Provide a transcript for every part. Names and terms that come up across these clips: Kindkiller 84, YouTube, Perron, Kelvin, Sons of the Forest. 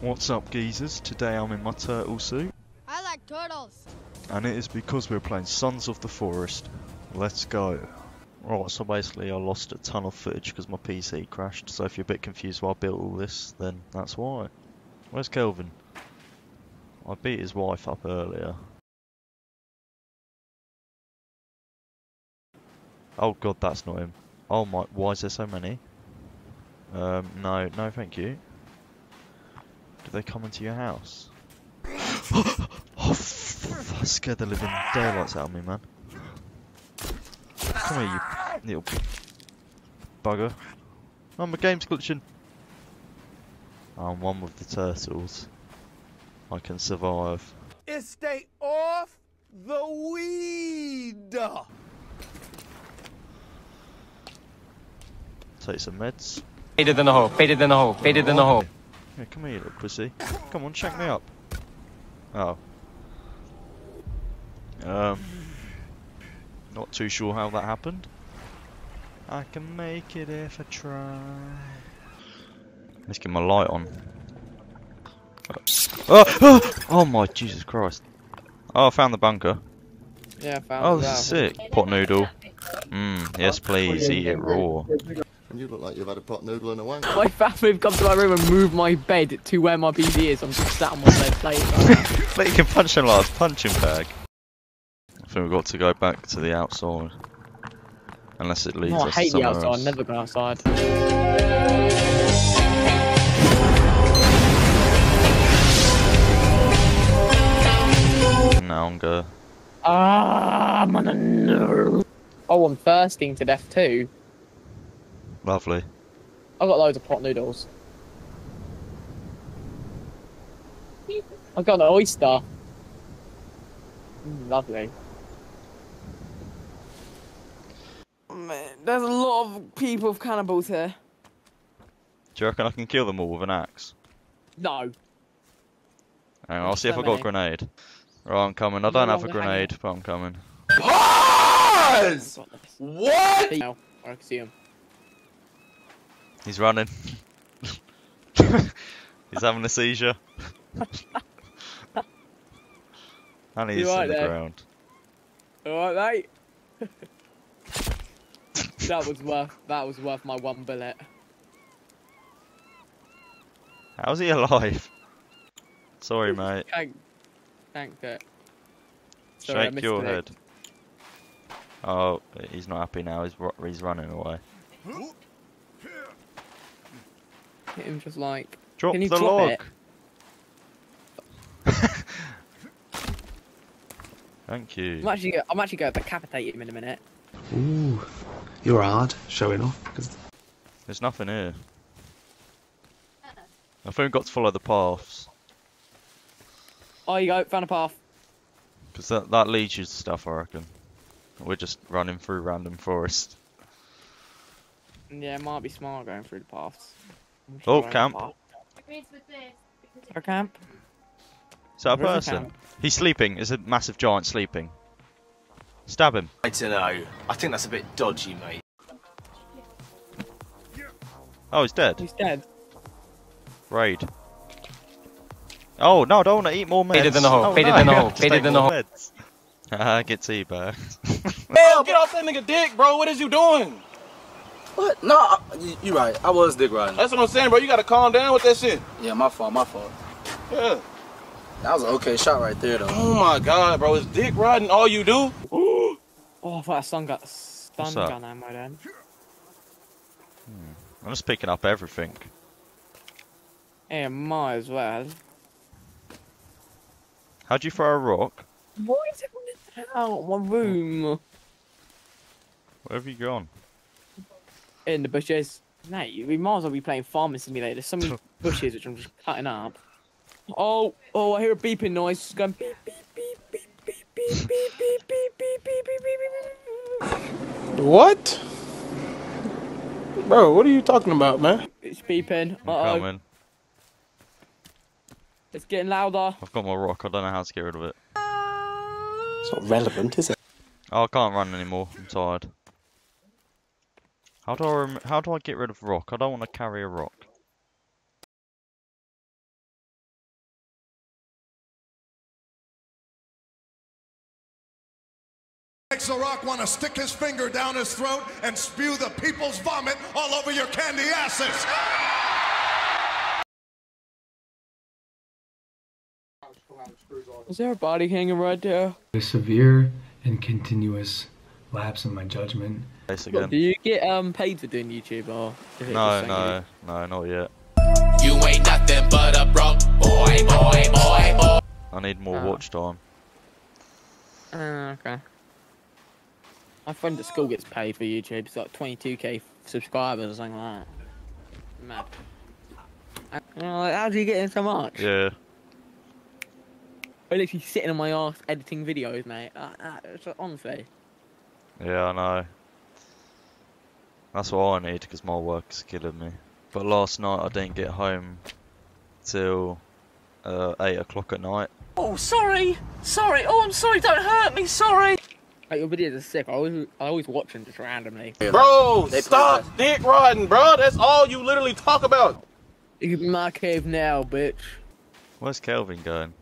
What's up, geezers? Today I'm in my turtle suit. I like turtles! And it is because we're playing Sons of the Forest. Let's go. Right, so basically I lost a ton of footage because my PC crashed, so if you're a bit confused why I built all this, then that's why. Where's Kelvin? I beat his wife up earlier. Oh god, that's not him. Oh my, why is there so many? No thank you. Did they come into your house? Oh, I scared the living daylights out of me, man. Come here, you little bugger. Oh, my game's glitching. I'm one with the turtles. I can survive. It's stay off the weed. Take some meds. Faded in the hole, faded in the hole, faded in the hole. Yeah, come here, you little pussy. Come on, check me up. Oh. Not too sure how that happened. I can make it if I try. Let's get my light on. Oh my Jesus Christ. Oh, I found the bunker. Yeah, I found it. Oh, this is sick. Pot noodle. Yes please, eat it raw. You look like you've had a pot noodle and a wank. My family have come to my room and moved my bed to where my BD is. I'm just sat on one of their plates. But you can punch him like a punching bag. I think we've got to go back to the outside. Unless it leads us to somewhere else. I hate the outside, I never go outside. Now I'm going. I'm on a nerve. Oh, I'm thirsting to death too. Lovely. I've got loads of pot noodles. I've got an oyster. Lovely. Man, there's a lot of people of cannibals here. Do you reckon I can kill them all with an axe? No. Hang on, I'll see if I got a grenade. Right, I'm coming. I don't have a grenade, but I'm coming. Pause! What? I can see him. He's running. He's having a seizure. And he's on the ground. Alright, mate. that was worth my one bullet. How's he alive? Sorry, mate. Thank it. Sorry, shake your head. Oh, he's not happy now. He's running away. Hit him just like. Drop the log! Thank you. I'm actually going to decapitate him in a minute. Ooh, you're hard showing off. Cause... There's nothing here. I think we've got to follow the paths. Oh, you go, found a path. Because that leads you to stuff, I reckon. We're just running through random forest. Yeah, it might be smart going through the paths. Oh, camp. Our camp. Is that a person? He's sleeping. It's a massive giant sleeping. Stab him. I don't know. I think that's a bit dodgy, mate. Oh, he's dead. He's dead. Raid. Oh, no, I don't want to eat more meds. Faded in the hole. Faded in the hole. Faded in the hole. Haha, get teabagged. Hell, get off that nigga dick, bro. What is you doing? What? No, you're right. I was dick riding. That's what I'm saying, bro. You gotta calm down with that shit. Yeah, my fault. Yeah. That was an okay shot right there, though. Oh my god, bro. Is dick riding all you do? Ooh. Oh, I thought that stun gun ammo then. I'm just picking up everything. Yeah, might as well. How'd you throw a rock? Why is it out of my room? Where have you gone? In the bushes. Mate, we might as well be playing Farming Simulator. There's so many bushes which I'm just cutting up. Oh, I hear a beeping noise. It's going beep, beep, beep, beep, beep, beep, beep, beep, beep, beep, beep, beep, beep. What? Bro, what are you talking about, man? It's beeping. I'm coming. It's getting louder. I've got my rock. I don't know how to get rid of it. It's not relevant, is it? Oh, I can't run anymore. I'm tired. How do I get rid of rock? I don't want to carry a rock. Makes The Rock want to stick his finger down his throat and spew the people's vomit all over your candy asses. Is there a body hanging right there? A severe and continuous lapse in my judgment. Do you get paid for doing YouTube or? No, not yet. You ain't nothing but a broke boy. I need more watch time. Okay. My friend at school gets paid for YouTube. It's like 22k subscribers or something like that. Mad. You know, like, how do you get in so much? Yeah. I'm literally sitting on my ass editing videos, mate. It's like, honestly. Yeah, I know. That's what I need because my work's killing me. But last night I didn't get home till 8 o'clock at night. Oh, sorry, sorry. Oh, I'm sorry. Don't hurt me. Sorry. Like, your videos are sick. I always watch them just randomly. Bro, stop dick riding, bro. That's all you literally talk about. You can be my cave now, bitch. Where's Kelvin going?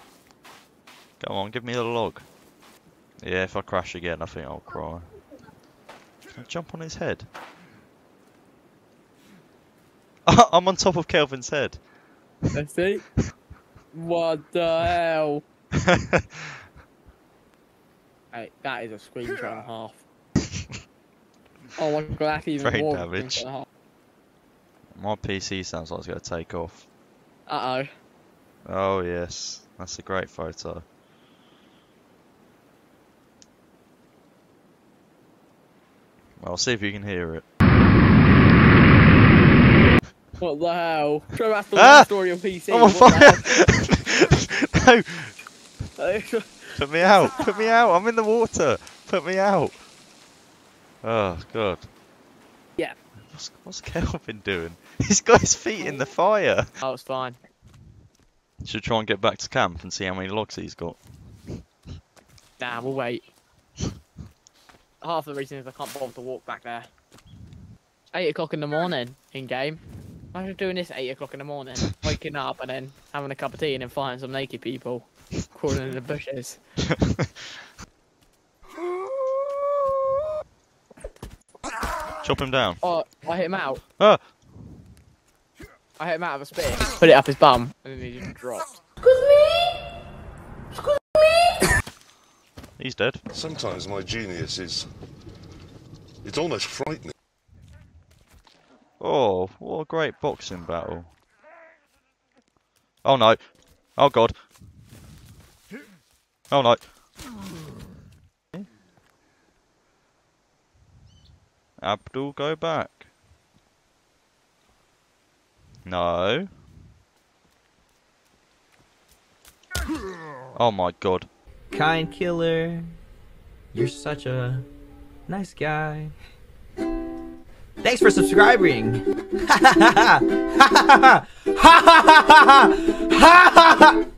Come on, give me a log. Yeah, if I crash again, I think I'll cry. Jump on his head. I'm on top of Kelvin's head. Let's see. What the hell? Hey, that is a screenshot and a half. Oh my god, that's even brain more damage. My PC sounds like it's going to take off. Uh-oh. Oh yes, that's a great photo. I'll see if you can hear it. What the hell? Trevor has to learn the story on PC. Oh my fuck. No. Put me out. Put me out. I'm in the water. Put me out. Oh god. Yeah. What's Kelvin doing? He's got his feet in the fire. Oh, it's fine. Should try and get back to camp and see how many logs he's got. Nah, we'll wait. Half the reason is I can't bother to walk back there. 8 o'clock in the morning in game. I'm just doing this at 8 o'clock in the morning, waking up and then having a cup of tea and then finding some naked people crawling in the bushes. Chop him down. Oh, I hit him out. Ah. I hit him out of a spit. Put it up his bum and then he just dropped. Excuse me. Excuse me. He's dead. Sometimes my genius is—it's almost frightening. Oh, what a great boxing battle! Oh no! Oh god! Oh no! Abdul, go back! No! Oh my god! Kind killer, you're such a nice guy. Thanks for subscribing. Ha ha ha ha ha ha ha ha ha ha ha ha ha ha.